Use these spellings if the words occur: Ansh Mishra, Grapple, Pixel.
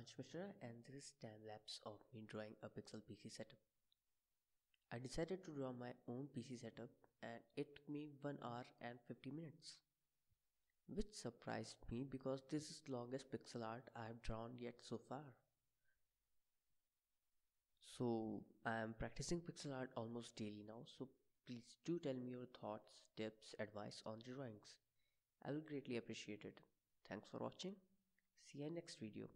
Ansh Mishra, and this is time lapse of me drawing a Pixel PC setup. I decided to draw my own PC setup and it took me 1 hour and 50 minutes. Which surprised me because this is the longest pixel art I have drawn yet so far. So I am practicing pixel art almost daily now, so please do tell me your thoughts, tips, advice on the drawings. I will greatly appreciate it. Thanks for watching. See you in next video.